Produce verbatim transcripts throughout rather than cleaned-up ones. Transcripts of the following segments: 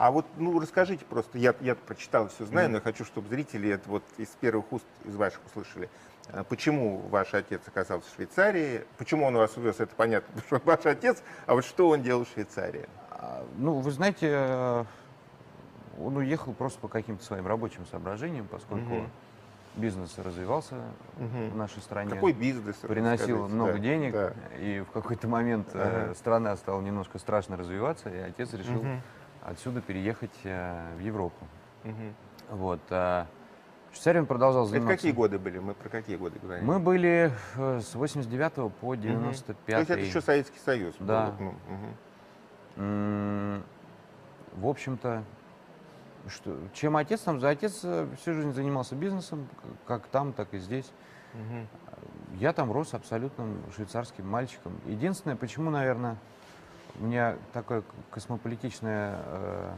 А вот, ну, расскажите просто, я, я прочитал, все знаю, mm-hmm. но я хочу, чтобы зрители это вот из первых уст, из ваших услышали. Почему ваш отец оказался в Швейцарии? Почему он вас увез, это понятно, потому что ваш отец, а вот что он делал в Швейцарии? Ну, вы знаете, он уехал просто по каким-то своим рабочим соображениям, поскольку mm-hmm. бизнес развивался mm-hmm. в нашей стране. Какой бизнес? Приносил много да, денег, да. и в какой-то момент uh-huh. страна стала немножко страшно развиваться, и отец решил... Mm-hmm. отсюда переехать э, в Европу. Угу. Вот. А в Швейцарии он продолжал заниматься. Это какие годы были? Мы про какие годы говорим? Мы были э, с восемьдесят девятого по девяносто пятый. Угу. То есть это еще Советский Союз. Да. Был, ну, угу. В общем-то, что, чем отец там? Отец всю жизнь занимался бизнесом, как там, так и здесь. Угу. Я там рос абсолютным швейцарским мальчиком. Единственное, почему, наверное, у меня такое космополитичное э,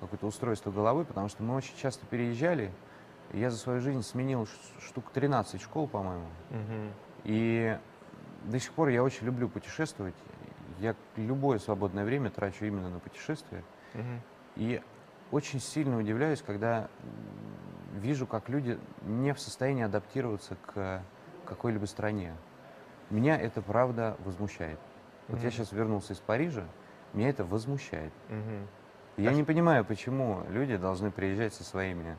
какое-то устройство головы, потому что мы очень часто переезжали. Я за свою жизнь сменил штук тринадцать школ, по-моему. Mm-hmm. И до сих пор я очень люблю путешествовать. Я любое свободное время трачу именно на путешествия. Mm-hmm. И очень сильно удивляюсь, когда вижу, как люди не в состоянии адаптироваться к какой-либо стране. Меня это, правда, возмущает. Вот mm-hmm. я сейчас вернулся из Парижа, меня это возмущает. Mm-hmm. Я а не понимаю, почему люди должны приезжать со своими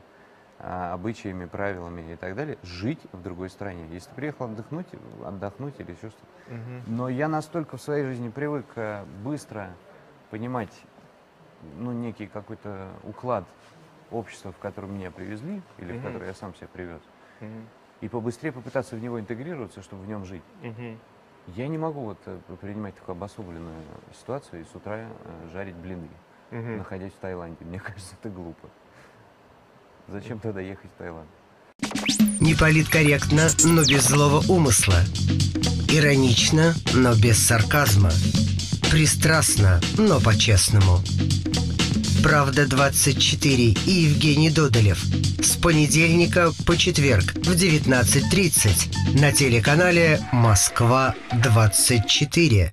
а, обычаями, правилами и так далее, жить в другой стране. Если ты приехал отдохнуть, отдохнуть или еще что-то. Mm-hmm. Но я настолько в своей жизни привык быстро понимать, ну, некий какой-то уклад общества, в котором меня привезли, или mm-hmm. в который я сам себя привез, mm-hmm. и побыстрее попытаться в него интегрироваться, чтобы в нем жить. Mm-hmm. Я не могу вот принимать такую обособленную ситуацию и с утра жарить блины, угу. находясь в Таиланде. Мне кажется, это глупо. Зачем тогда ехать в Таиланд? Не политкорректно, но без злого умысла. Иронично, но без сарказма. Пристрастно, но по-честному. Правда двадцать четыре и Евгений Додолев. С понедельника по четверг в девятнадцать тридцать на телеканале Москва двадцать четыре.